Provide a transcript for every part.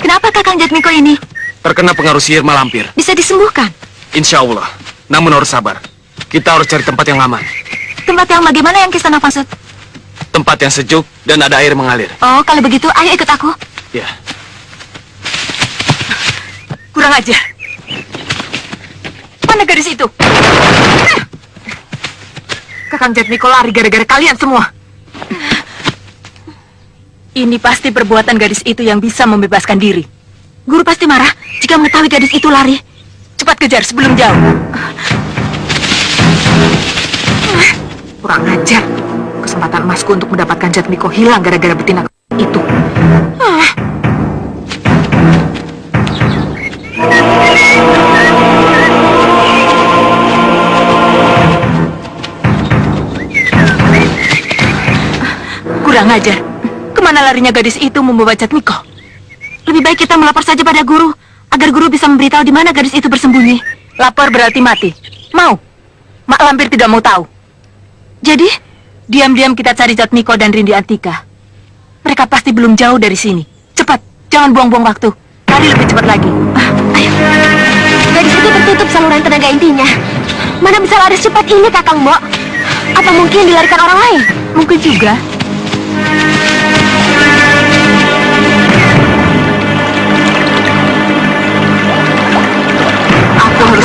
Kenapa Kakang Jatmiko ini? Terkena pengaruh sihir malampir. Bisa disembuhkan? Insya Allah, namun harus sabar. Kita harus cari tempat yang aman. Tempat yang bagaimana yang Kisanak maksud? Tempat yang sejuk dan ada air mengalir. Oh, kalau begitu ayo ikut aku. Ya. Kurang aja. Mana gadis itu? Kakang Jatmiko lari gara-gara kalian semua. Ini pasti perbuatan gadis itu yang bisa membebaskan diri. Guru pasti marah jika mengetahui gadis itu lari. Cepat kejar sebelum jauh. Kurang ajar. Kesempatan emasku untuk mendapatkan Jatmiko hilang gara-gara betina itu. Kurang ajar. Kemana larinya gadis itu membawa Jatmiko? Lebih baik kita melapor saja pada guru, agar guru bisa memberitahu di mana gadis itu bersembunyi. Lapor berarti mati. Mau? Mak Lampir tidak mau tahu. Jadi, diam-diam kita cari Jatmiko dan Rindi Antika. Mereka pasti belum jauh dari sini. Cepat, jangan buang-buang waktu. Lari lebih cepat lagi. Ayo. Gadis itu tertutup saluran tenaga intinya. Mana bisa lari cepat ini, Kakang Mbok? Apa mungkin dilarikan orang lain? Mungkin juga.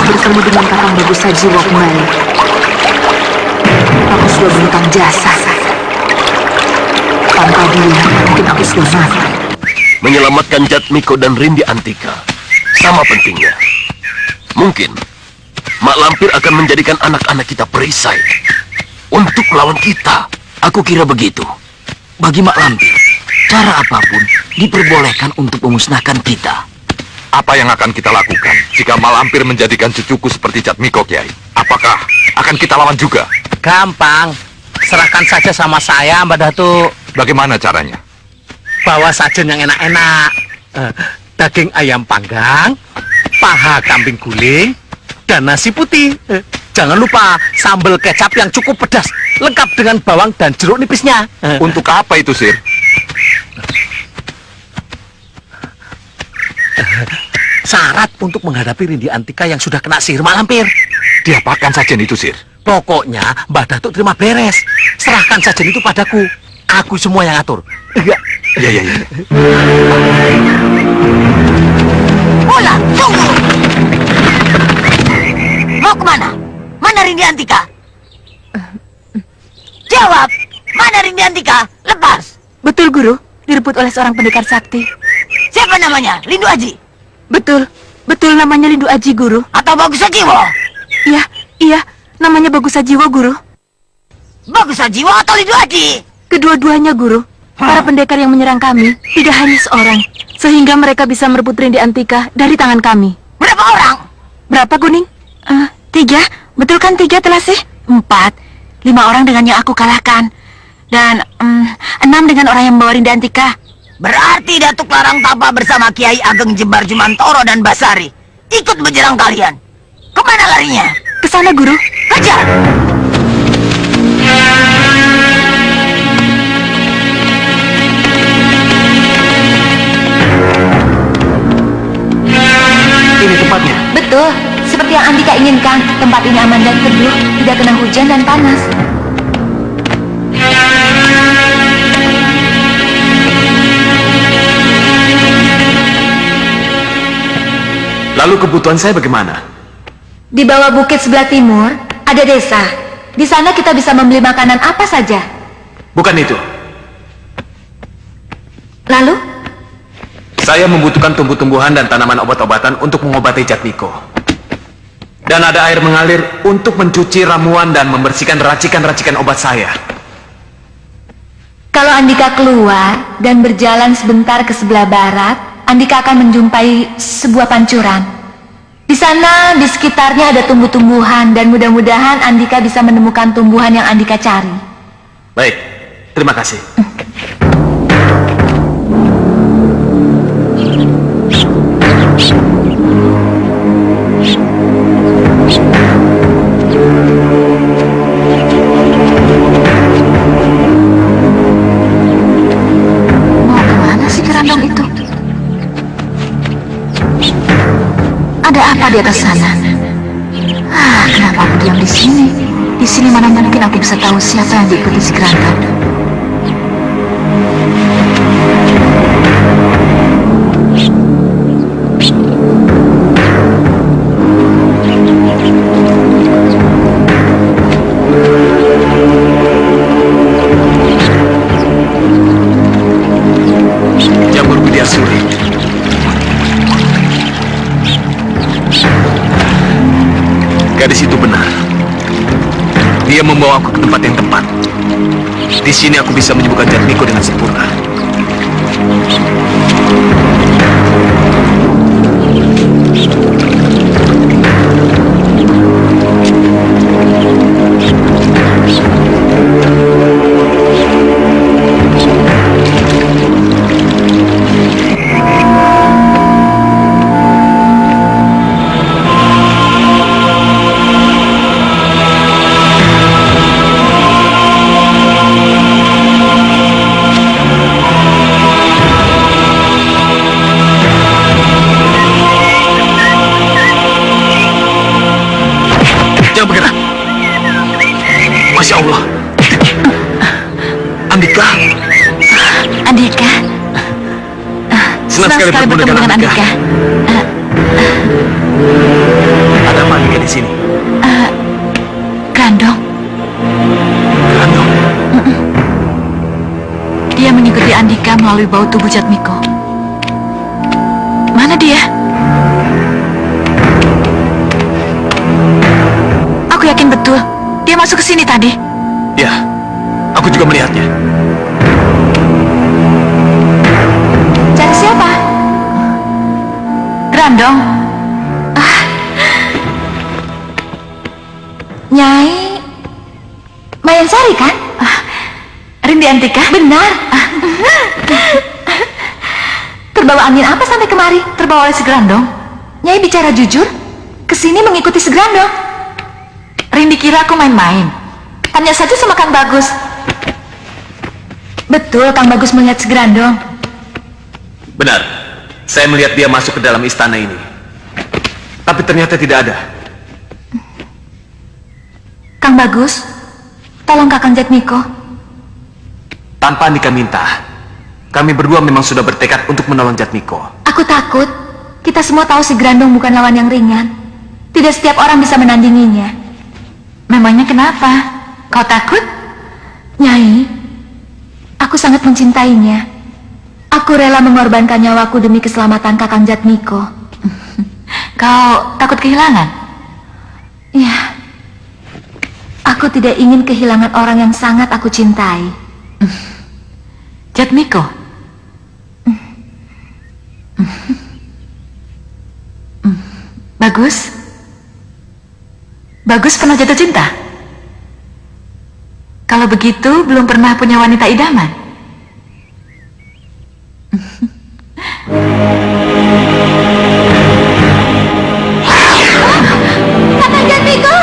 Bertemu dengan Kakang Bagus Sajiwo kembali. Aku sudah berhutang jasa. Tanpa dia, mungkin aku sudah mati. Menyelamatkan Jatmiko dan Rindi Antika sama pentingnya. Mungkin Mak Lampir akan menjadikan anak-anak kita perisai untuk lawan kita. Aku kira begitu. Bagi Mak Lampir, cara apapun diperbolehkan untuk memusnahkan kita. Apa yang akan kita lakukan jika malampir menjadikan cucuku seperti Jatmiko, Kiai? Apakah akan kita lawan juga? Gampang. Serahkan saja sama saya, Mbak Datu. Bagaimana caranya? Bawa sajen yang enak-enak. Daging ayam panggang, paha kambing guling, dan nasi putih. Jangan lupa sambal kecap yang cukup pedas, lengkap dengan bawang dan jeruk nipisnya. Untuk apa itu, Sir? Syarat untuk menghadapi Rindi Antika yang sudah kena sihir malampir. Diapakan sajen itu, Sir? Pokoknya Mbak Datuk terima beres. Serahkan sajen itu padaku. Aku semua yang atur. Iya. Ulah, tunggu. Mau kemana? Mana Rindi Antika? Jawab. Mana Rindi Antika? Lepas. Betul, Guru. Direbut oleh seorang pendekar sakti. Siapa namanya? Lindu Aji? Betul namanya Lindu Aji, Guru. Atau Bagus Sajiwo? Iya, namanya Bagus Sajiwo, Guru. Bagus Sajiwo atau Lindu Aji? Kedua-duanya, Guru. Para pendekar yang menyerang kami tidak hanya seorang, sehingga mereka bisa merebut Rindi Antika dari tangan kami. Berapa orang? Berapa, Kuning? 3, betul kan 3 telah sih? 4, 5 orang dengan yang aku kalahkan. Dan 6 dengan orang yang membawa Rindi Antika. Berarti Datuk Larang Tapa bersama Kiai Ageng Jembar Jumantoro dan Basari ikut menyerang kalian. Kemana larinya? Ke sana, Guru. Kejar! Ini tempatnya? Betul. Seperti yang Andika inginkan, tempat ini aman dan teduh, tidak kena hujan dan panas. Lalu kebutuhan saya bagaimana? Di bawah bukit sebelah timur, ada desa. Di sana kita bisa membeli makanan apa saja. Bukan itu. Lalu? Saya membutuhkan tumbuh-tumbuhan dan tanaman obat-obatan untuk mengobati Jatmiko. Dan ada air mengalir untuk mencuci ramuan dan membersihkan racikan-racikan obat saya. Kalau Andika keluar dan berjalan sebentar ke sebelah barat, Andika akan menjumpai sebuah pancuran. Di sana, di sekitarnya ada tumbuh-tumbuhan dan mudah-mudahan Andika bisa menemukan tumbuhan yang Andika cari. Baik, terima kasih. Di atas sana. Kenapa aku diam di sini? Di sini mana mungkin aku bisa tahu siapa yang diikuti si kerandang? Jamur Budia Suri. Gadis itu benar. Dia membawa aku ke tempat yang tepat. Di sini aku bisa menyembuhkan Jatmiko dengan sempurna. Sekali bertemu dengan Andika. Ada apa Andika di sini? Kerandong. Kerandong. Dia mengikuti Andika melalui bau tubuh Jatmiko. Mana dia? Aku yakin betul dia masuk ke sini tadi. Ya, aku juga melihatnya. Cari siapa? Dong. Nyai Mayansari kan? Rindi Antika? Benar. Terbawa angin apa sampai kemari? Terbawa oleh si Gerandong. Nyai bicara jujur, kesini mengikuti si Gerandong. Rindi kira aku main-main. Tanya saja sama Kang Bagus. Betul, Kang Bagus melihat si Gerandong. Benar. Saya melihat dia masuk ke dalam istana ini. Tapi ternyata tidak ada. Kang Bagus, tolong Kakang Jatmiko. Tanpa Andika minta, kami berdua memang sudah bertekad untuk menolong Jatmiko. Aku takut. Kita semua tahu si Gerandong bukan lawan yang ringan. Tidak setiap orang bisa menandinginya. Memangnya kenapa? Kau takut? Nyai, aku sangat mencintainya. Aku rela mengorbankan nyawaku demi keselamatan Kakang Jatmiko. Kau takut kehilangan? Ya. Aku tidak ingin kehilangan orang yang sangat aku cintai. Jatmiko? Bagus? Bagus pernah jatuh cinta? Kalau begitu, belum pernah punya wanita idaman? Kakang Jatmiko!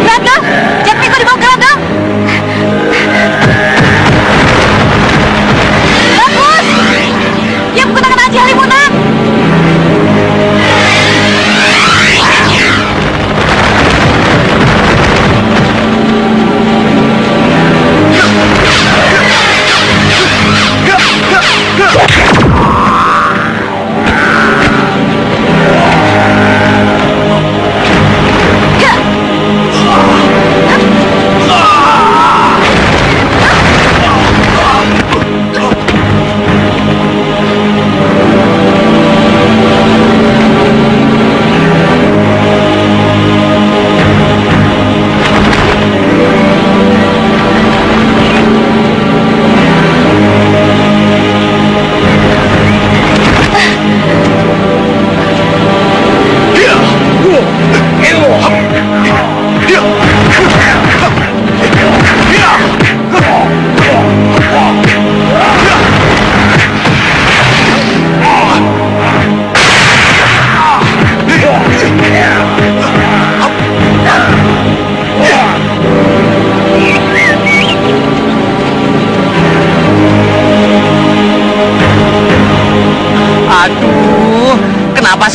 Gerandong! Jatmiko dibawa Gerandong! Bagus! Dia menggunakan aji halimunan!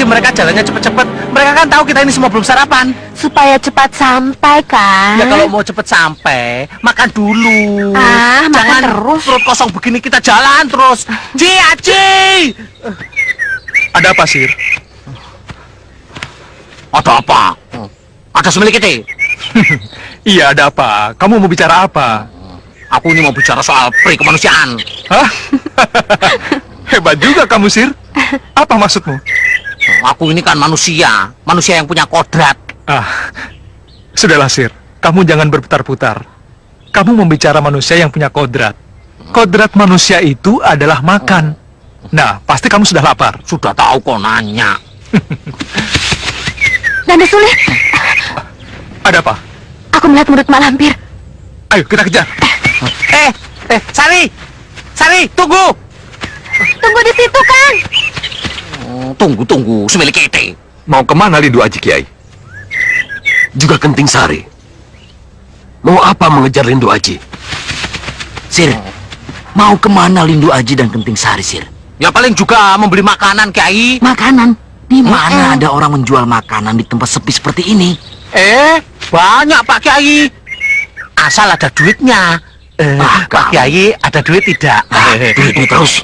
mereka jalannya cepet-cepet. Mereka kan tahu kita ini semua belum sarapan. Supaya cepat sampai kan? Ya kalau mau cepet sampai, makan dulu. Ah, jangan terus perut kosong begini kita jalan terus. Ci, Aci! Ada apa, Sir? Ada apa? Ada semilik itu? Iya, ada apa? Kamu mau bicara apa? Aku ini mau bicara soal perikemanusiaan. Hah? Hebat juga kamu, Sir. Apa maksudmu? Aku ini kan manusia. Manusia yang punya kodrat. Ah, sudahlah, Sir. Kamu jangan berputar-putar. Kamu membicara manusia yang punya kodrat. Kodrat manusia itu adalah makan. Nah, pasti kamu sudah lapar. Sudah tahu kok nanya. Nanda Sule. Ada apa? Aku melihat murid Mak Lampir. Ayo, kita kejar. Sari! Sari, tunggu! Tunggu di situ, Kang. Tunggu. Semelikete. Mau kemana Lindu Aji Kiai? Juga Kenting Sari. Mau apa mengejar Lindu Aji? Sir, mau kemana Lindu Aji dan Kenting Sari, Sir? Ya paling juga membeli makanan, Kiai. Makanan? Di mana ada orang menjual makanan di tempat sepi seperti ini? Banyak Pak Kiai. Asal ada duitnya. Pak Kiai, ada duit tidak? Duitnya terus.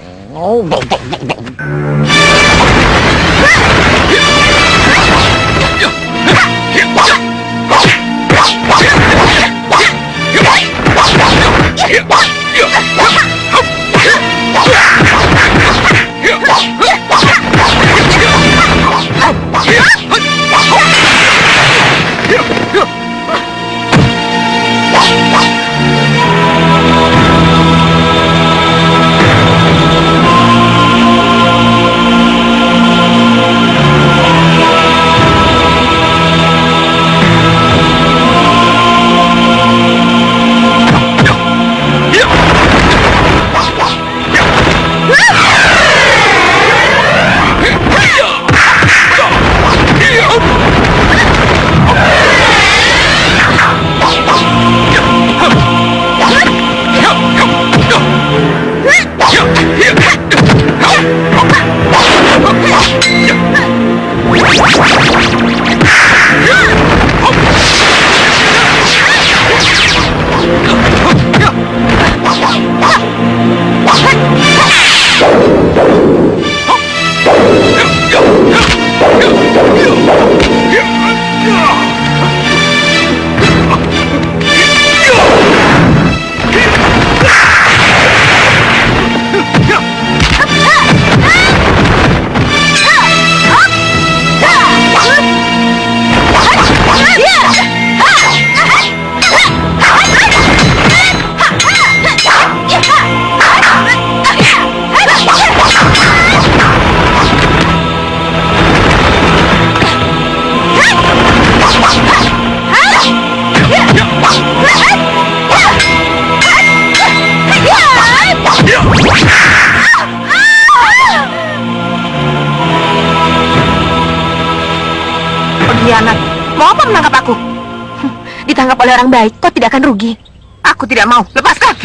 Ditangkap oleh orang baik, kau tidak akan rugi. Aku tidak mau, lepaskan.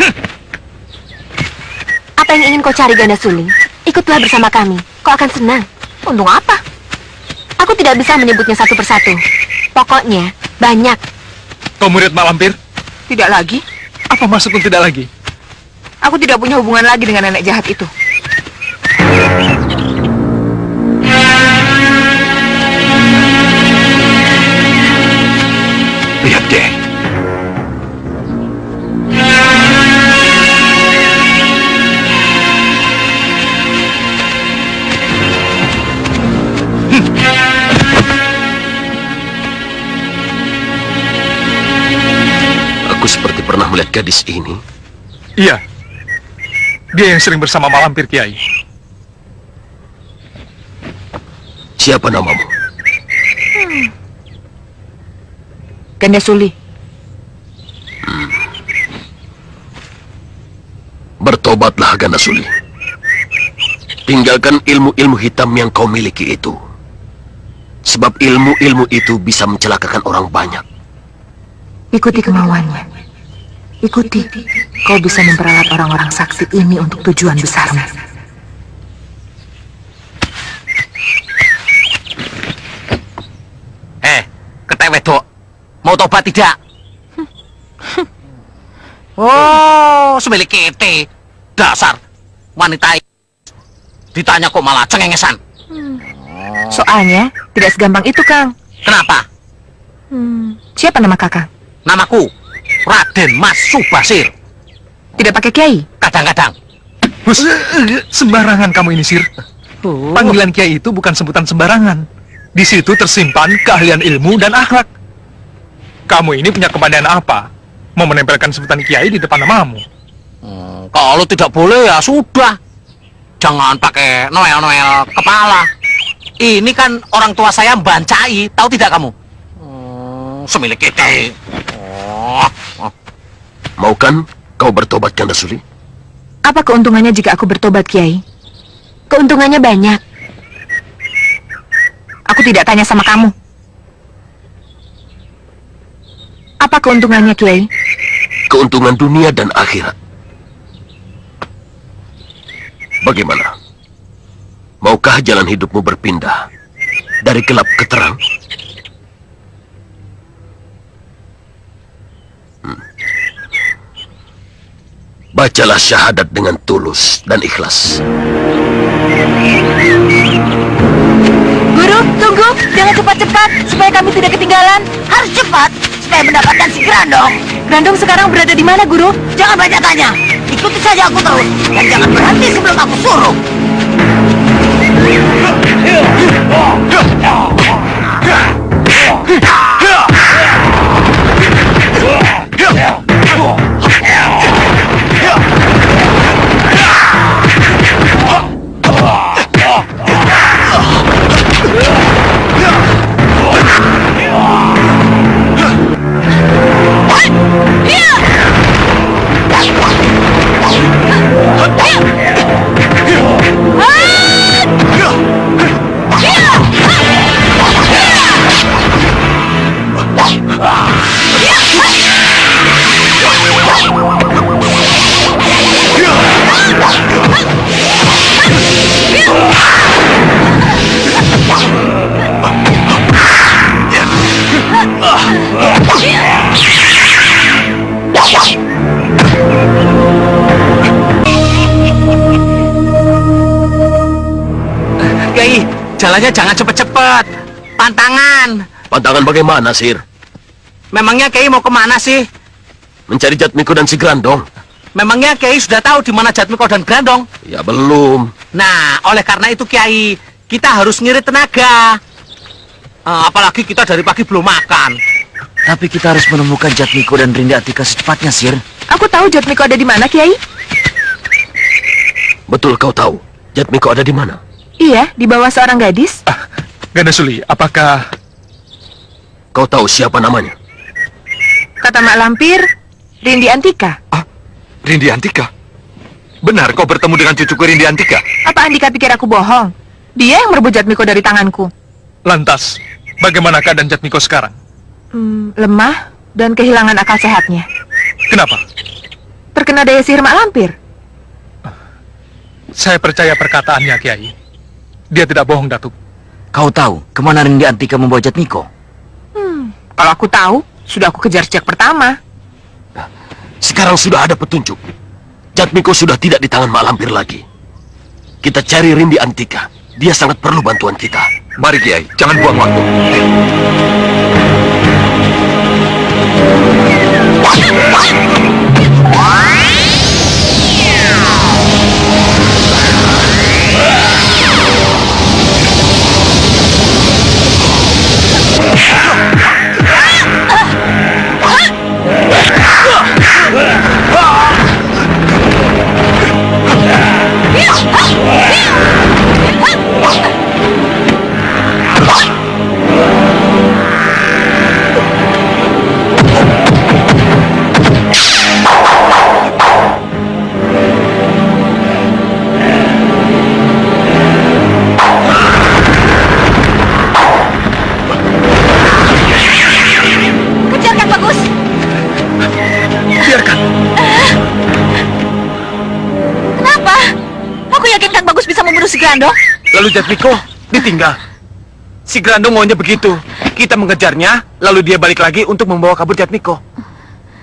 Apa yang ingin kau cari, Ganda Suling? Ikutlah bersama kami, kau akan senang. Untung apa? Aku tidak bisa menyebutnya satu persatu. Pokoknya, banyak. Kau murid Mak Lampir? Tidak lagi. Apa maksudku tidak lagi? Aku tidak punya hubungan lagi dengan nenek jahat itu. Lihat deh. Aku seperti pernah melihat gadis ini. Iya. Dia yang sering bersama Mak Lampir, Kiai. Siapa namamu? Ganda Suli. Bertobatlah, Ganda Suli. Tinggalkan ilmu-ilmu hitam yang kau miliki itu. Sebab ilmu-ilmu itu bisa mencelakakan orang banyak. Ikuti kemauannya. Ikuti. Kau bisa memperalat orang-orang sakti ini untuk tujuan besarmu. tobat tidak? Oh, semilih kete. Dasar wanita ditanya kok malah cengengesan. Soalnya tidak segampang itu, Kang. Kenapa? Siapa nama kakak? Namaku Raden Mas Subasir. Tidak pakai kiai? Kadang-kadang. Bus, sembarangan kamu ini, Sir. Panggilan kiai itu bukan sebutan sembarangan. Di situ tersimpan keahlian ilmu dan akhlak. Kamu ini punya kepandaian apa? Mau menempelkan sebutan kiai di depan namamu? Kalau tidak boleh ya sudah. Jangan pakai noel-noel kepala. Ini kan orang tua saya bancai, tahu tidak kamu? Semilik kita. Mau kan kau bertobat, Kanda Suli? Apa keuntungannya jika aku bertobat, Kiai? Keuntungannya banyak. Aku tidak tanya sama kamu. Apa keuntungannya, Kiai? Keuntungan dunia dan akhirat. Bagaimana? Maukah jalan hidupmu berpindah dari gelap ke terang? Bacalah syahadat dengan tulus dan ikhlas. Guru, tunggu. Jangan cepat-cepat, supaya kami tidak ketinggalan. Harus cepat, supaya mendapatkan si Grandong. Grandong sekarang berada di mana, Guru? Jangan banyak tanya. Ikuti saja aku terus. Dan jangan berhenti sebelum aku suruh. Kiai, jalannya jangan cepat-cepat. Pantangan. Pantangan bagaimana, Sir? Memangnya Kiai mau kemana sih? Mencari Jatmiko dan si Grandong. Memangnya Kiai sudah tahu di mana Jatmiko dan Grandong? Ya belum. Nah, oleh karena itu Kiai, kita harus ngirit tenaga. Apalagi kita dari pagi belum makan. Tapi kita harus menemukan Jatmiko dan Rinda Atika secepatnya, Sir. Aku tahu Jatmiko ada di mana, Kiai. Betul kau tahu Jatmiko ada di mana? Iya, di bawah seorang gadis. Ganda Suli, apakah kau tahu siapa namanya? Kata Mak Lampir, Rindy Antika. Rindy Antika? Benar kau bertemu dengan cucuku Rindy Antika? Apa Andika pikir aku bohong? Dia yang merebut Jatmiko dari tanganku. Lantas, bagaimana keadaan Jatmiko sekarang? Lemah dan kehilangan akal sehatnya. Kenapa? Terkena daya sihir Mak Lampir. Saya percaya perkataannya, Kiai. Dia tidak bohong, Datuk. Kau tahu kemana Rindy Antika membawa Jatmiko? Kalau aku tahu, sudah aku kejar sejak pertama. Sekarang sudah ada petunjuk. Jatmiko sudah tidak di tangan Mak Lampir lagi. Kita cari Rindy Antika. Dia sangat perlu bantuan kita. Mari, Kiai, jangan buang waktu. Lalu Jatmiko ditinggal. Si Grandong maunya begitu. Kita mengejarnya, lalu dia balik lagi untuk membawa kabur Jatmiko.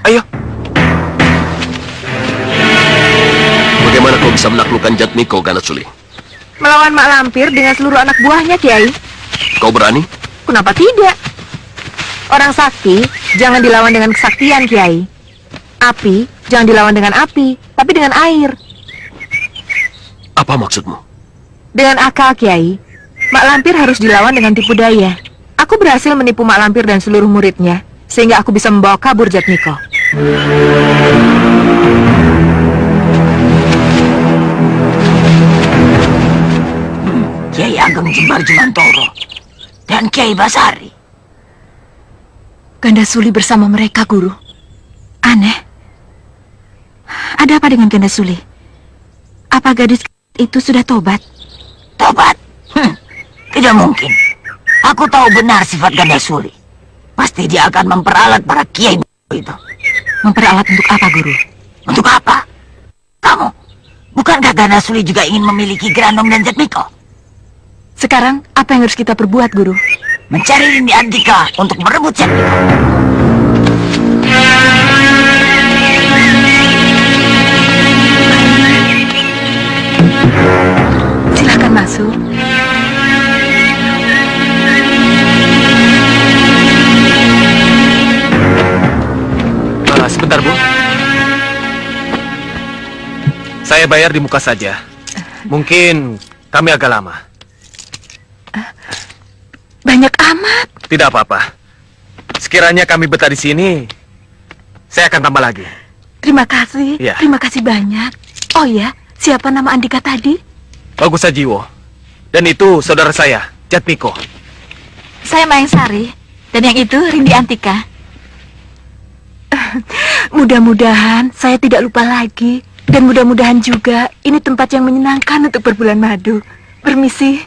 Ayo. Bagaimana kau bisa menaklukkan Jatmiko, Ganasuli? Melawan Mak Lampir dengan seluruh anak buahnya, Kiai. Kau berani? Kenapa tidak? Orang sakti jangan dilawan dengan kesaktian, Kiai. Api jangan dilawan dengan api, tapi dengan air. Apa maksudmu? Dengan akal, Kiai. Mak Lampir harus dilawan dengan tipu daya. Aku berhasil menipu Mak Lampir dan seluruh muridnya, sehingga aku bisa membawa kabur Jatmiko. Kiai Ageng Jembar Jemantoro dan Kiai Basari. Ganasuli bersama mereka, Guru. Aneh. Ada apa dengan Ganasuli? Apa gadis itu sudah tobat? Tobat? Tidak mungkin. Aku tahu benar sifat Ganasuli. Pasti dia akan memperalat para kiai itu. Memperalat untuk apa, Guru? Untuk apa? Kamu, bukankah Ganasuli juga ingin memiliki Granom dan Jatmiko? Sekarang, apa yang harus kita perbuat, Guru? Mencari Indi Andika untuk merebut Jatmiko. Silahkan masuk. Sebentar, Bu. Saya bayar di muka saja. Mungkin kami agak lama. Banyak amat. Tidak apa-apa. Sekiranya kami betah di sini, saya akan tambah lagi. Terima kasih. Ya. Terima kasih banyak. Oh ya, siapa nama Andika tadi? Bagus Sajiwo. Dan itu saudara saya, Jatmiko. Saya Mayangsari. Dan yang itu Rindi Andika. Mudah-mudahan saya tidak lupa lagi. Dan mudah-mudahan juga ini tempat yang menyenangkan untuk berbulan madu. Permisi.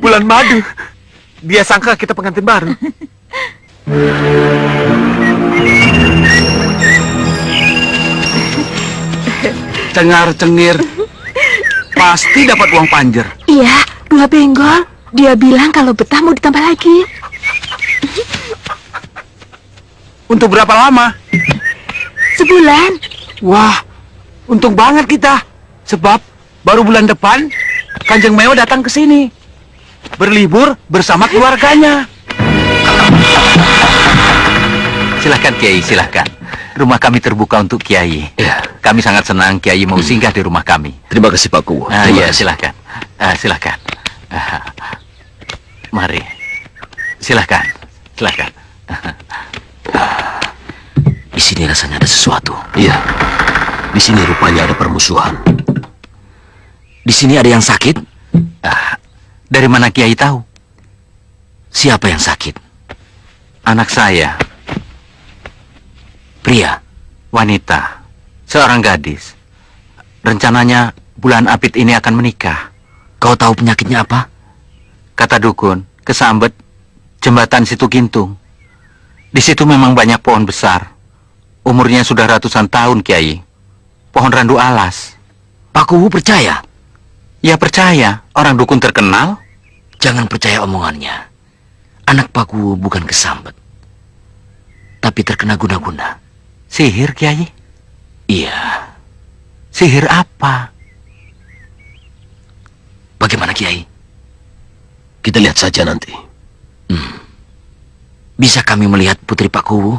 Bulan madu. Dia sangka kita pengantin baru. Cengar-cengir. Pasti dapat uang panjer. Iya, bunga benggol. Dia bilang kalau betah mau ditambah lagi. Untuk berapa lama? Sebulan. Wah, untung banget kita. Sebab baru bulan depan Kanjeng Meo datang ke sini berlibur bersama keluarganya. Silahkan Kiai, silahkan. Rumah kami terbuka untuk Kiai. Kami sangat senang Kiai mau singgah di rumah kami. Terima kasih Pak Kuwo. Iya, silahkan. Silahkan. Mari. Silahkan. Silahkan. Di sini rasanya ada sesuatu. Iya. Di sini rupanya ada permusuhan. Di sini ada yang sakit. Dari mana Kiai tahu? Siapa yang sakit? Anak saya. Pria, wanita, seorang gadis. Rencananya bulan Apit ini akan menikah. Kau tahu penyakitnya apa? Kata dukun, kesambet jembatan Situ Gintung. Di situ memang banyak pohon besar. Umurnya sudah ratusan tahun, Kiai. Pohon randu alas. Pak Kuwu percaya? Ya percaya, orang dukun terkenal. Jangan percaya omongannya. Anak Pak Kuwu bukan kesambet, tapi terkena guna-guna. Sihir, Kiai? Iya. Sihir apa? Bagaimana, Kiai? Kita lihat saja nanti. Bisa kami melihat putri Pak Kuwu?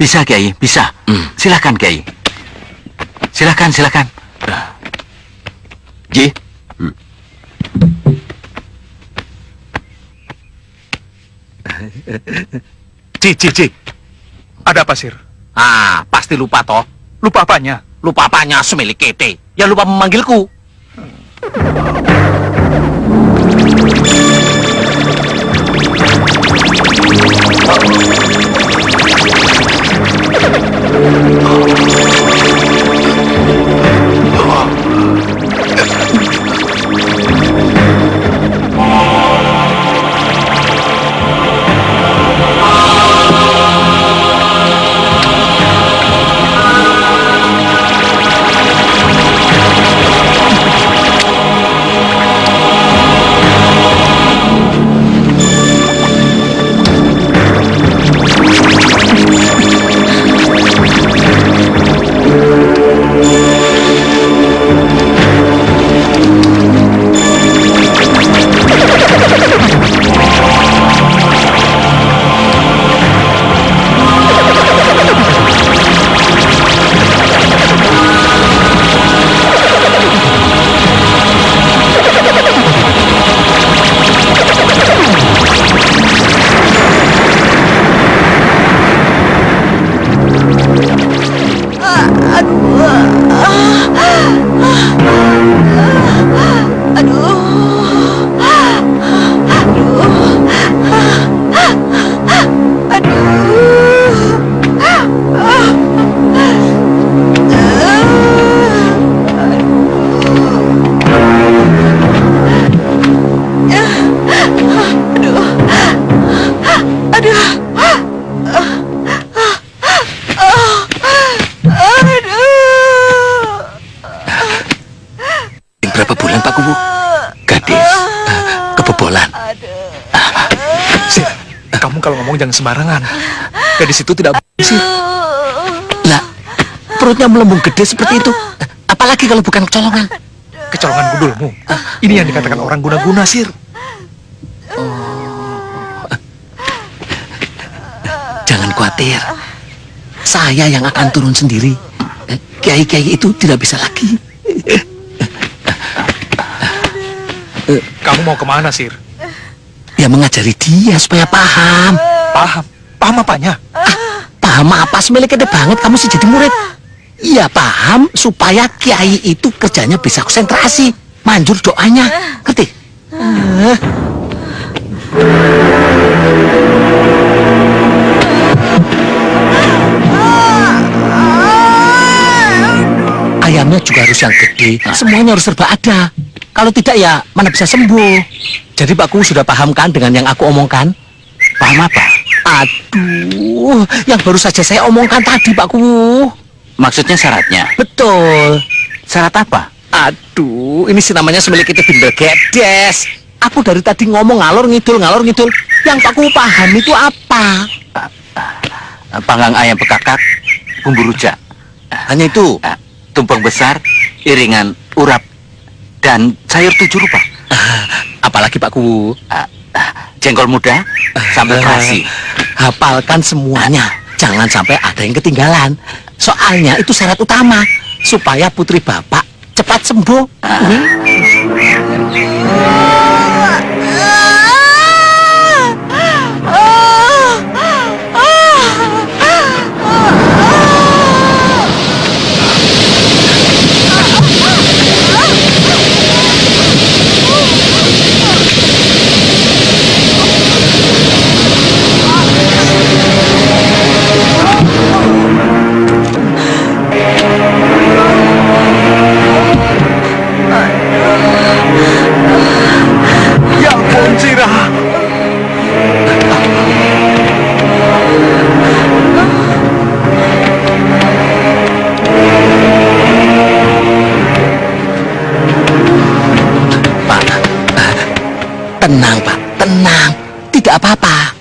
Bisa, Kiai, bisa. Silahkan, Kiai. Silahkan, silahkan. Ji. Ji. Ada apa, Sir? Ah, pasti lupa, toh. Lupa apanya? Lupa apanya, semilik kete. Ya, lupa memanggilku. kalau ngomong jangan sembarangan. Gadis itu tidak sih. Lah, perutnya melembung gede seperti itu. Apalagi kalau bukan kecolongan. Kecolongan gundulmu. Ini yang dikatakan orang guna-guna, Sir. Jangan khawatir. Saya yang akan turun sendiri. Kiai-kiai itu tidak bisa lagi. Kamu mau kemana, Sir? Ya mengajari dia supaya paham. Paham? Paham apanya? Paham apa? Semele kede banget kamu sih jadi murid. Iya paham supaya kiai itu kerjanya bisa konsentrasi. Manjur doanya. Ngerti? Ayamnya juga harus yang gede. Semuanya harus serba ada. Kalau tidak ya, mana bisa sembuh. Jadi Pak Kuwu sudah paham kan dengan yang aku omongkan? Paham apa? Aduh, yang baru saja saya omongkan tadi Pak Kuwu. Maksudnya syaratnya? Betul. Syarat apa? Aduh, ini sih namanya sembelik itu bindel gedes. Aku dari tadi ngomong ngalor ngidul. Yang Pak Kuwu paham itu apa? Panggang ayam bekakak, bumbu rujak. Hanya itu? Tumpeng besar, iringan urap. Dan sayur 7 rupa. Apalagi Pak Kuwu, jengkol muda, sambal terasi. Hafalkan semuanya. Jangan sampai ada yang ketinggalan. Soalnya itu syarat utama supaya putri bapak cepat sembuh. Tenang Pak, tenang. Tidak apa-apa.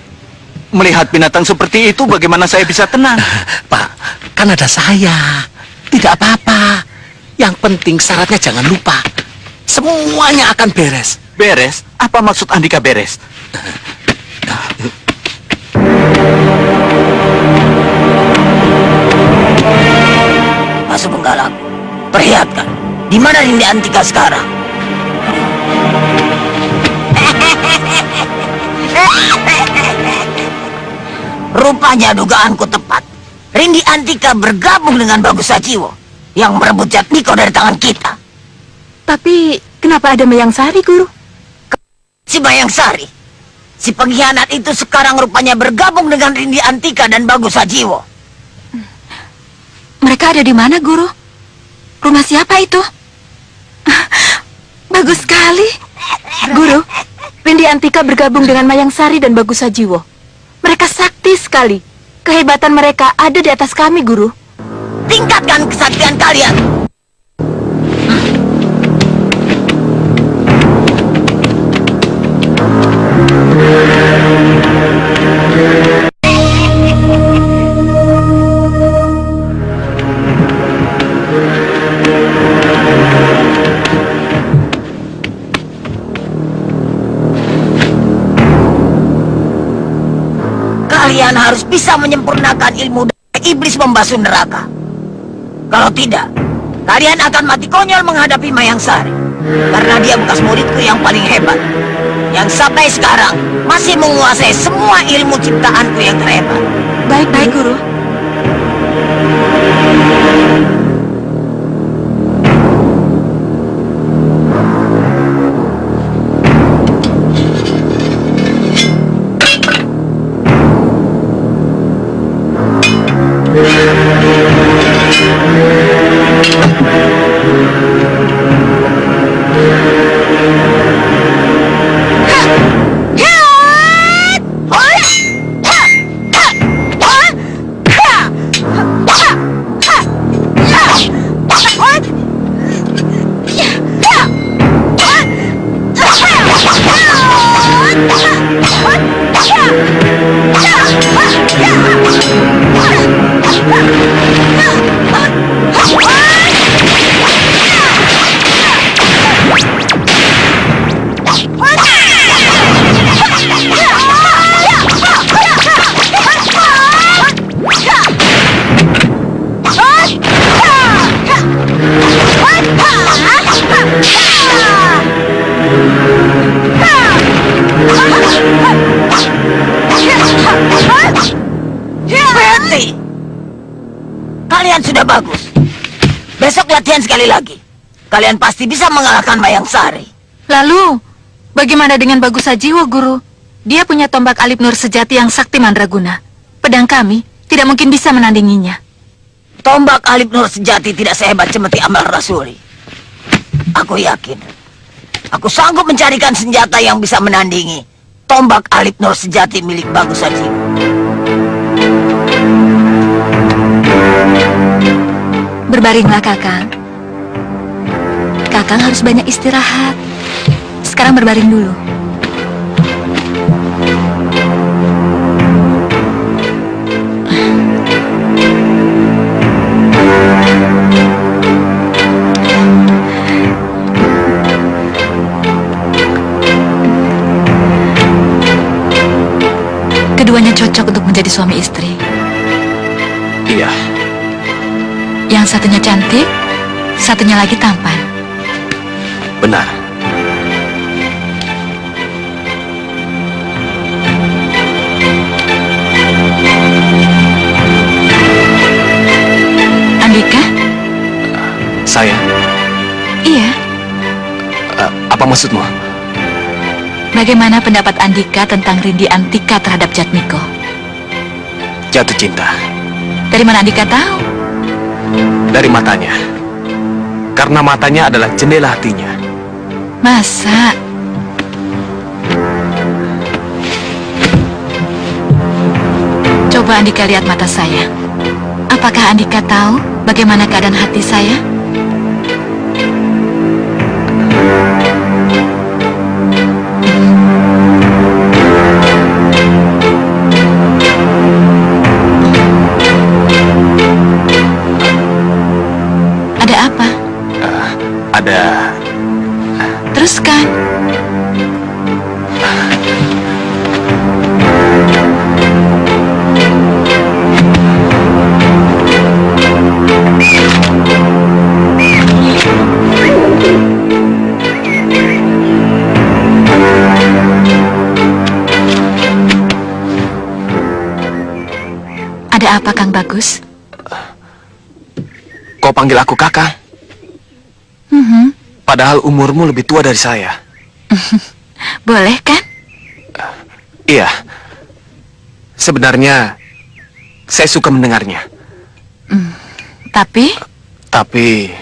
Melihat binatang seperti itu bagaimana saya bisa tenang? Pak, kan ada saya. Tidak apa-apa. Yang penting syaratnya jangan lupa. Semuanya akan beres. Beres? Apa maksud Andika beres? Mas Penggalang, perlihatkan. Di mana Dinda Andika sekarang? Rupanya dugaanku tepat. Rindi Antika bergabung dengan Bagus Sajiwo yang merebut Jatmiko dari tangan kita. Tapi kenapa ada Mayang Sari, Guru? Si Mayang Sari, si pengkhianat itu sekarang rupanya bergabung dengan Rindi Antika dan Bagus Sajiwo. Mereka ada di mana, Guru? Rumah siapa itu? Bagus sekali, Guru. Rindi Antika bergabung dengan Mayang Sari dan Bagus Sajiwo. Mereka sakti sekali. Kehebatan mereka ada di atas kami, Guru. Tingkatkan kesaktian kalian. Kalian harus bisa menyempurnakan ilmu dari iblis membasuh neraka. Kalau tidak, kalian akan mati konyol menghadapi Mayang Sari. Karena dia bekas muridku yang paling hebat, yang sampai sekarang masih menguasai semua ilmu ciptaanku yang terhebat. Baik-baik, Guru. Kalian sudah bagus. Besok latihan sekali lagi. Kalian pasti bisa mengalahkan Mayang Sari. Lalu, bagaimana dengan Bagus Sajiwo, Guru? Dia punya tombak Alip Nur sejati yang sakti mandraguna. Pedang kami tidak mungkin bisa menandinginya. Tombak Alip Nur sejati tidak sehebat cemeti Amal Rasuli. Aku yakin. Aku sanggup mencarikan senjata yang bisa menandingi tombak Alip Nur sejati milik Bagus Sajiwo. Berbaringlah, Kakang. Kakang harus banyak istirahat. Sekarang berbaring dulu. Keduanya cocok untuk menjadi suami istri. Iya. Yang satunya cantik, satunya lagi tampan. Benar. Andika? Saya? Iya. Apa maksudmu? Bagaimana pendapat Andika tentang Rindi Antika terhadap Jatmiko? Jatuh cinta. Dari mana Andika tahu? Dari matanya. Karena matanya adalah jendela hatinya. Masa? Coba Andika lihat mata saya. Apakah Andika tahu bagaimana keadaan hati saya? Teruskan. Ada apa, Kang Bagus? Kau panggil aku Kakang? Padahal umurmu lebih tua dari saya. Boleh kan? Iya. Sebenarnya, saya suka mendengarnya. Tapi? Tapi...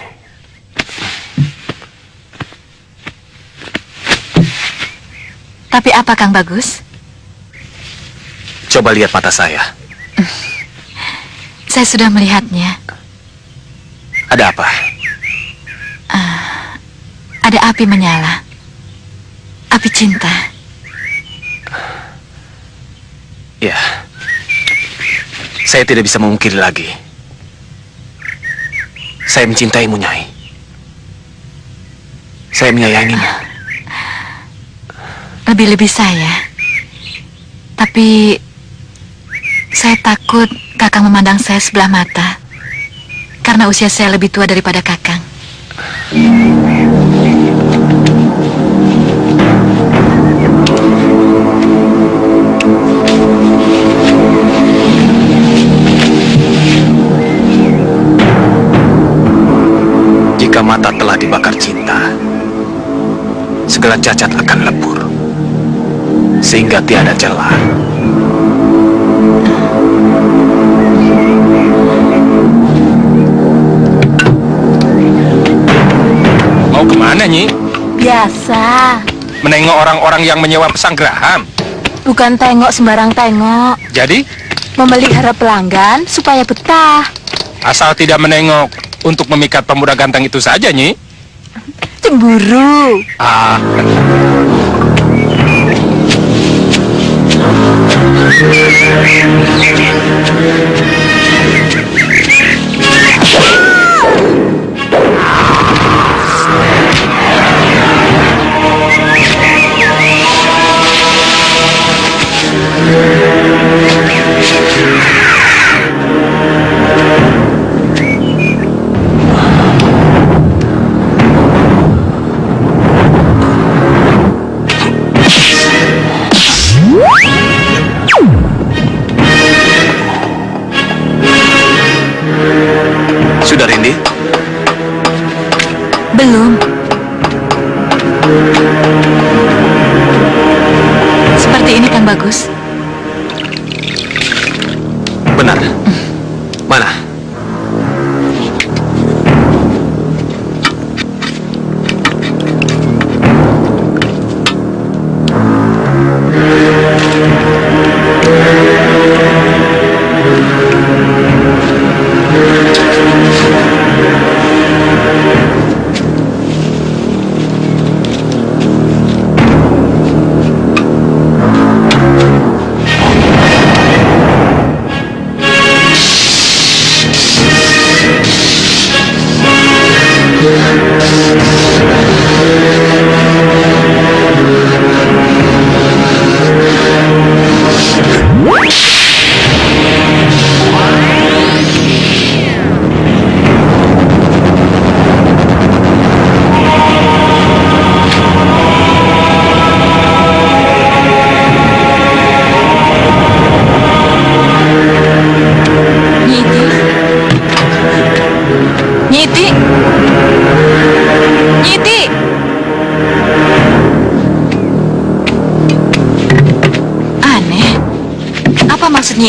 Tapi apa, Kang Bagus? Coba lihat mata saya. Saya sudah melihatnya. Ada apa? Ada api menyala. Api cinta. Ya. Saya tidak bisa memungkiri lagi. Saya mencintaimu, Nyai. Saya menyayanginya. Lebih-lebih saya. Tapi... saya takut Kakang memandang saya sebelah mata. Karena usia saya lebih tua daripada Kakang. Mata telah dibakar cinta, segala cacat akan lebur sehingga tiada celah. Mau kemana, Nyi? Biasa menengok orang-orang yang menyewa pesanggrahan. Bukan tengok sembarang tengok. Jadi? Memelihara pelanggan supaya betah. Asal tidak menengok untuk memikat pemuda ganteng itu saja, Nyi. Cemburu. Ah.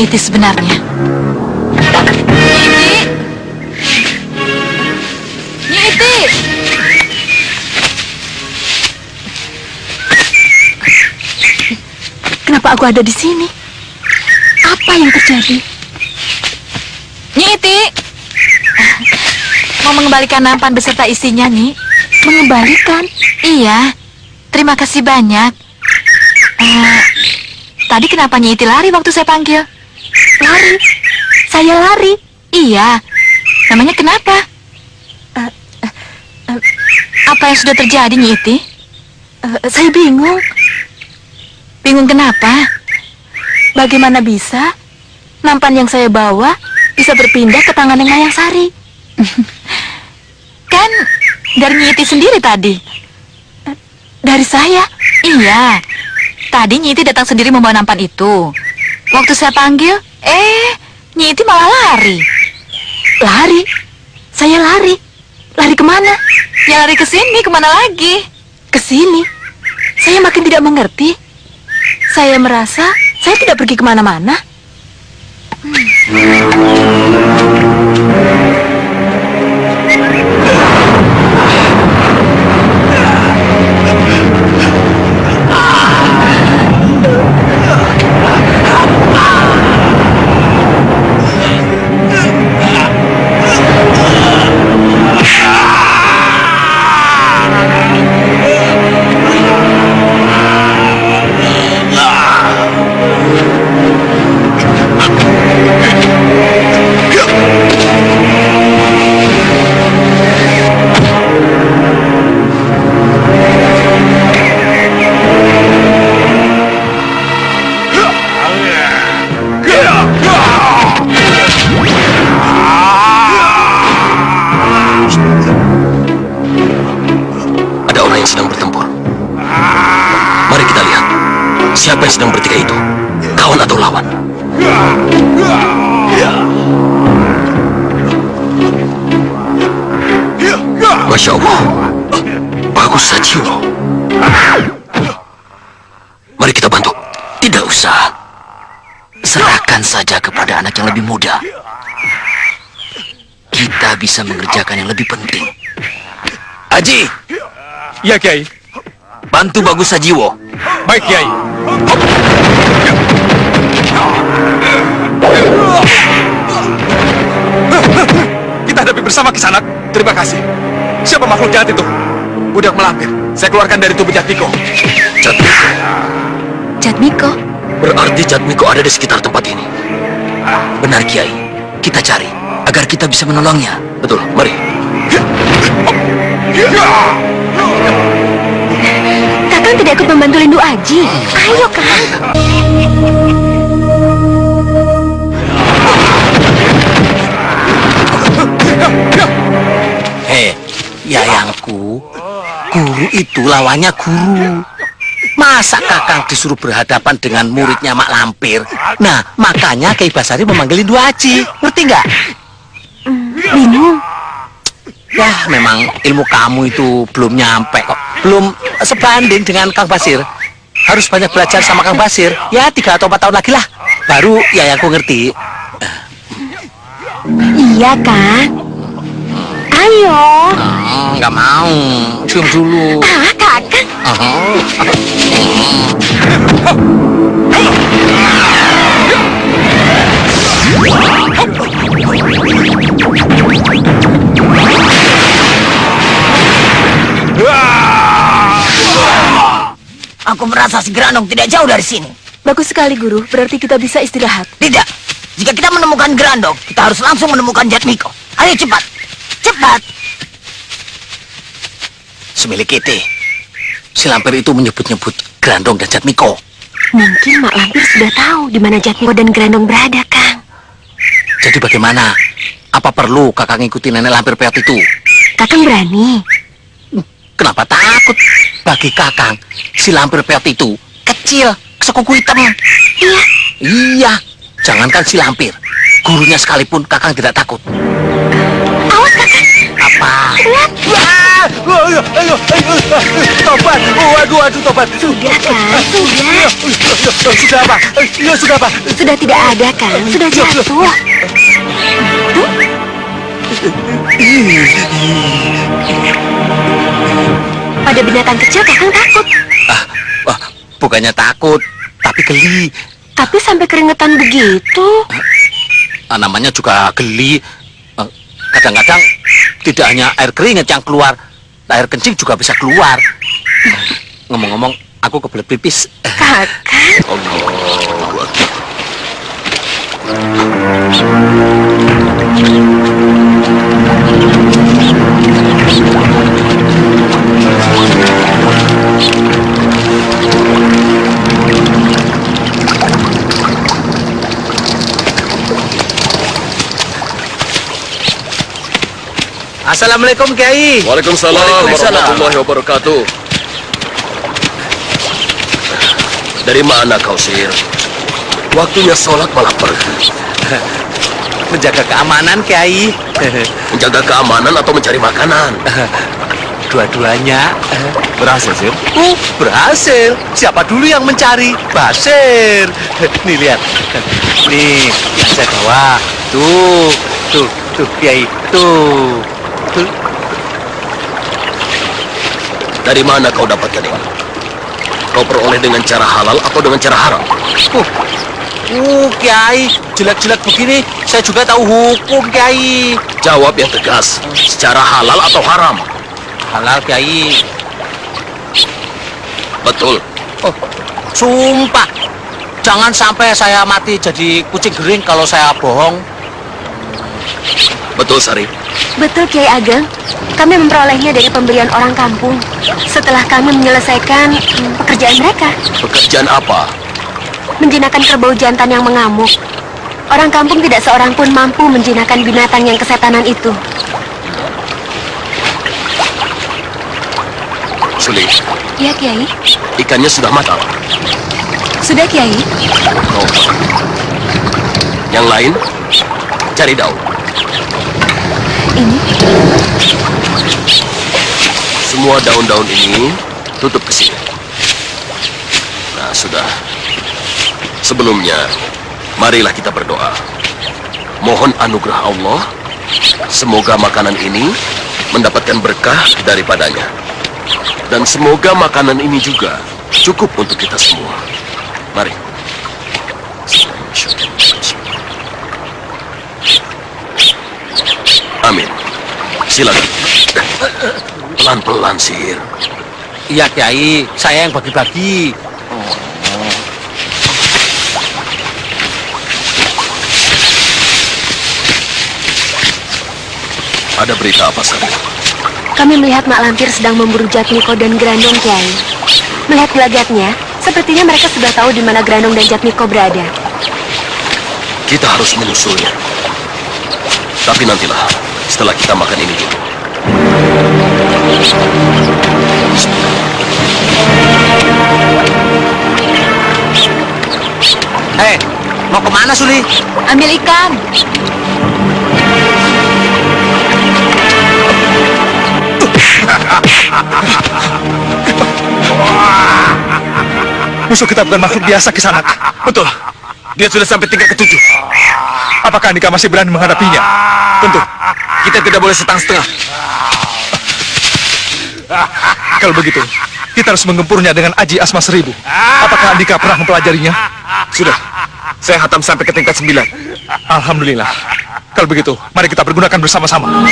Itu sebenarnya. Kenapa aku ada di sini? Apa yang terjadi? Nyiti, mau mengembalikan nampan beserta isinya, Nyi? Mengembalikan? Iya. Terima kasih banyak. Tadi kenapa Nyiti lari waktu saya panggil? Lari? Saya lari? Iya. Namanya kenapa? Apa yang sudah terjadi, Nyiti? Saya bingung. Bingung kenapa? Bagaimana bisa nampan yang saya bawa bisa berpindah ke tangan Neng Mayang Sari? Kan dari Nyiti sendiri tadi. Dari saya? Iya. Tadi Nyiti datang sendiri membawa nampan itu. Waktu saya panggil, Nyiti malah lari. Lari? Saya lari? Lari kemana? Ya lari ke sini, kemana lagi? Ke sini? Saya makin tidak mengerti. Saya merasa saya tidak pergi kemana-mana. Bisa mengerjakan yang lebih penting. Aji. Ya, Kiai. Bantu Bagus Sajiwo. Baik, Kiai. Kita hadapi bersama Kisanak. Terima kasih. Siapa makhluk jahat itu? Budak melampir. Saya keluarkan dari tubuh Jatmiko. Jatmiko? Jatmiko? Berarti Jatmiko ada di sekitar tempat ini. Benar, Kiai. Kita cari agar kita bisa menolongnya. Betul, mari. Kakang tidak ikut membantu Lindu Aji. Ayo, Kakang. Hei, yayangku. Guru itu lawannya guru. Masa Kakang disuruh berhadapan dengan muridnya Mak Lampir? Nah, makanya Kiai Basari memanggil Lindu Aji. Ngerti nggak? Bingung. Wah, memang ilmu kamu itu belum nyampe kok. Belum sebanding dengan Kang Basir. Harus banyak belajar sama Kang Basir. Ya, 3 atau 4 tahun lagi lah. Baru ya aku ngerti. Iya, Kang. Ayo. Nggak mau. Cium dulu. Ah, Kakak. Aku merasa si Geranong tidak jauh dari sini. Bagus sekali, Guru. Berarti kita bisa istirahat. Tidak. Jika kita menemukan Geranong, kita harus langsung menemukan Jatmiko. Ayo cepat. Cepat. Semilikiti, si Lampir itu menyebut-nyebut Geranong dan Jatmiko. Mungkin Mak Lampir sudah tahu di mana Jatmiko dan Grandong berada, Kang. Jadi bagaimana? Apa perlu Kakang ngikuti Nenek Lampir Peot itu? Kakang berani. Kenapa takut? Bagi Kakang, si Lampir Peot itu kecil, sekuku hitam. Iya. Iya. Jangankan si Lampir, gurunya sekalipun Kakang tidak takut. Awas, Kakang. Apa? Tobat, waduh, tobat. Sudah, Kang, sudah. Sudah apa? Ya, sudah apa? Sudah tidak ada, Kang. Sudah jatuh. Pada binatang kecil Kakang takut. Bukannya takut, tapi geli. Tapi sampai keringetan begitu. Namanya juga geli. Kadang-kadang tidak hanya air keringet yang keluar, air kencing juga bisa keluar. Ngomong-ngomong, aku kebelet pipis. Kakak. Assalamualaikum, Kiai. Waalaikumsalam warahmatullahi wabarakatuh. Dari mana kau, Sir? Waktunya sholat malah pergi. Menjaga keamanan, Kiai. Menjaga keamanan atau mencari makanan? Dua-duanya. Berhasil, Sir? Berhasil. Siapa dulu yang mencari? Basir. Nih, lihat. Nih, yang saya bawa. Tuh, tuh, tuh, Kiai. Tuh. Dari mana kau dapatkan ini? Kau peroleh dengan cara halal atau dengan cara haram? Kiai, jelek-jelek begini, saya juga tahu hukum, Kiai. Jawab yang tegas, secara halal atau haram? Halal, Kiai. Betul. Sumpah, jangan sampai saya mati jadi kucing gering kalau saya bohong. Betul, Sari. Betul, Kiai Ageng. Kami memperolehnya dari pemberian orang kampung setelah kami menyelesaikan pekerjaan mereka. Pekerjaan apa? Menjinakkan kerbau jantan yang mengamuk. Orang kampung tidak seorang pun mampu menjinakkan binatang yang kesetanan itu. Sulit. Ya, Kiai. Ikannya sudah matang. Sudah, Kiai. Yang lain, cari daun. Ini semua daun-daun ini tutup ke sini. Nah, sudah. Sebelumnya, marilah kita berdoa. Mohon anugerah Allah, semoga makanan ini mendapatkan berkah daripadanya. Dan semoga makanan ini juga cukup untuk kita semua. Mari. Amin. Silakan. Pelan-pelan, Sir. Iya, Kiai. Saya yang bagi-bagi. Ada berita apa, Sir? Kami melihat Mak Lampir sedang memburu Jatmiko dan Grandong, Kiai. Melihat gelagatnya, sepertinya mereka sudah tahu di mana Grandong dan Jatmiko berada. Kita harus menyusulnya. Tapi nantilah. Setelah kita makan ini dulu. Hei, mau kemana, Suli? Ambil ikan. Musuh kita bukan makhluk biasa, Kisanak. Betul. Dia sudah sampai tingkat ke-7. Apakah Andika masih berani menghadapinya? Tentu. Kita tidak boleh setengah-setengah. Kalau begitu, kita harus menggempurnya dengan Aji Asma 1000. Apakah Andika pernah mempelajarinya? Sudah, saya hatam sampai ke tingkat 9. Alhamdulillah. Kalau begitu, mari kita pergunakan bersama-sama.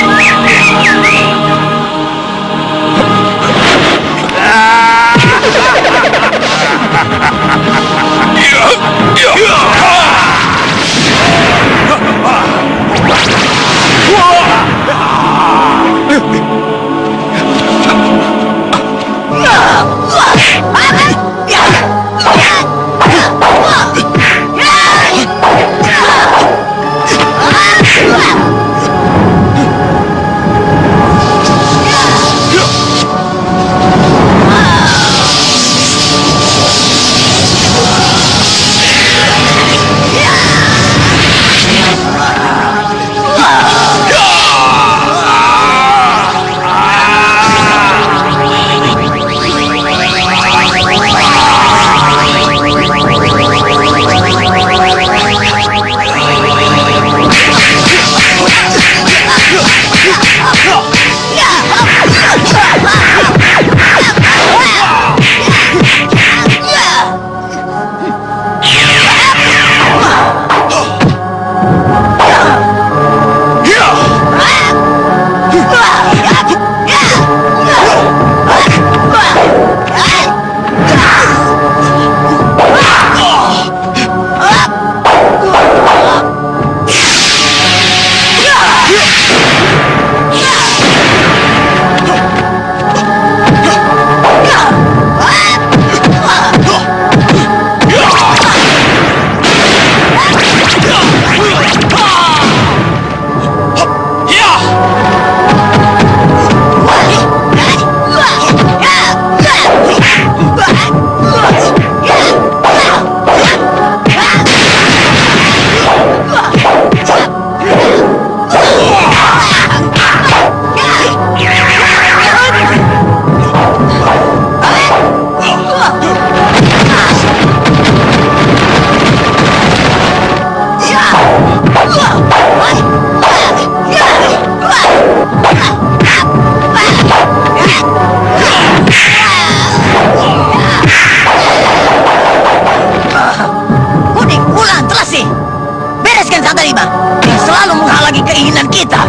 kita.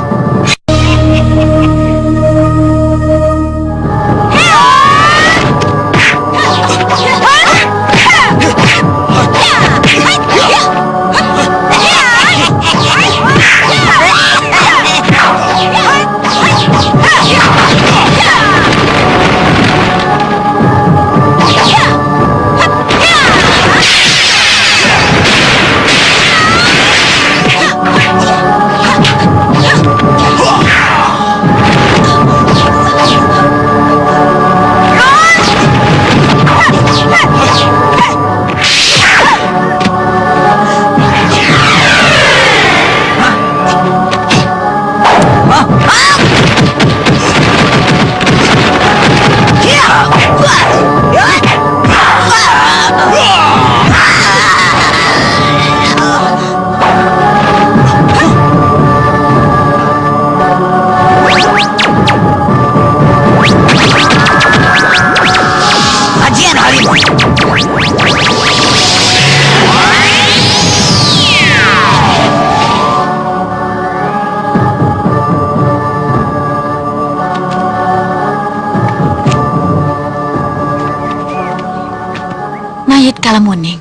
Kalamuning.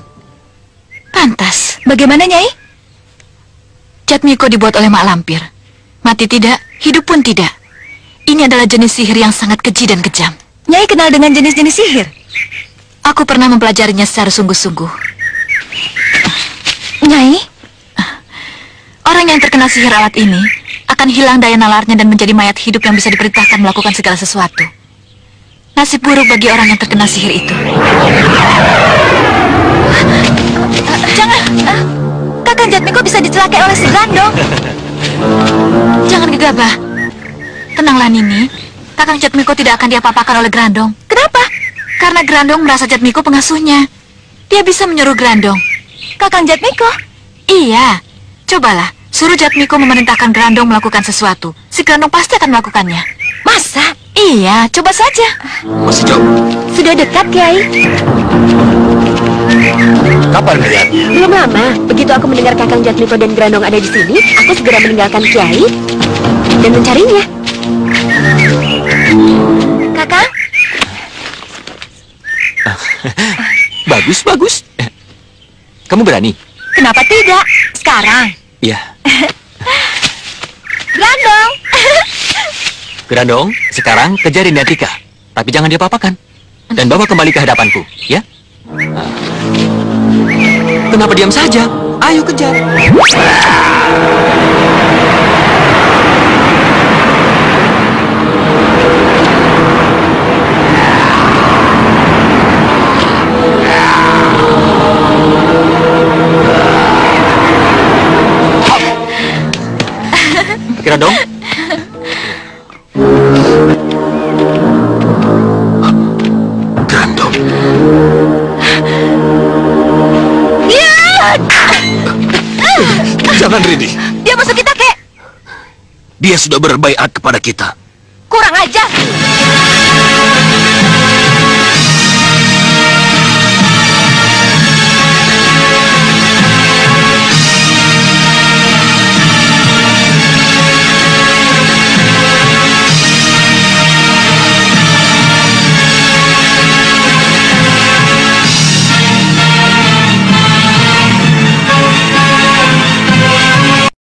Pantas. Bagaimana, Nyai? Jatmiko dibuat oleh Mak Lampir. Mati tidak, hidup pun tidak. Ini adalah jenis sihir yang sangat keji dan kejam. Nyai kenal dengan jenis-jenis sihir? Aku pernah mempelajarinya secara sungguh-sungguh. Nyai? Orang yang terkena sihir alat ini akan hilang daya nalarnya dan menjadi mayat hidup yang bisa diperintahkan melakukan segala sesuatu. Nasib buruk bagi orang yang terkena sihir itu. Jangan, Kakang Jatmiko bisa dicelakai oleh si Brandong. Jangan gegabah. Tenanglah Nini, Kakang Jatmiko tidak akan diapa-apakan oleh Grandong. Kenapa? Karena Grandong merasa Jatmiko pengasuhnya. Dia bisa menyuruh Grandong. Kakang Jatmiko? Iya. Cobalah, suruh Jatmiko memerintahkan Grandong melakukan sesuatu. Si Grandong pasti akan melakukannya. Masa? Iya, coba saja. Masih jauh. Sudah dekat, Kiai. Kapan melihatnya? Belum lama. Begitu aku mendengar Kakang Jatmiko dan Grandong ada di sini, aku segera meninggalkan Kiai dan mencarinya. Kakang? Bagus, bagus. Kamu berani? Kenapa tidak? Sekarang. Iya. Grandong. Grandong, sekarang kejar Rindatika, tapi jangan diapa-apakan. Dan bawa kembali ke hadapanku, ya? Kenapa diam saja? Ayo kejar. Grandong. Jangan, Rini. Dia musuh kita, Kek. Dia sudah berbaiat kepada kita. Kurang aja.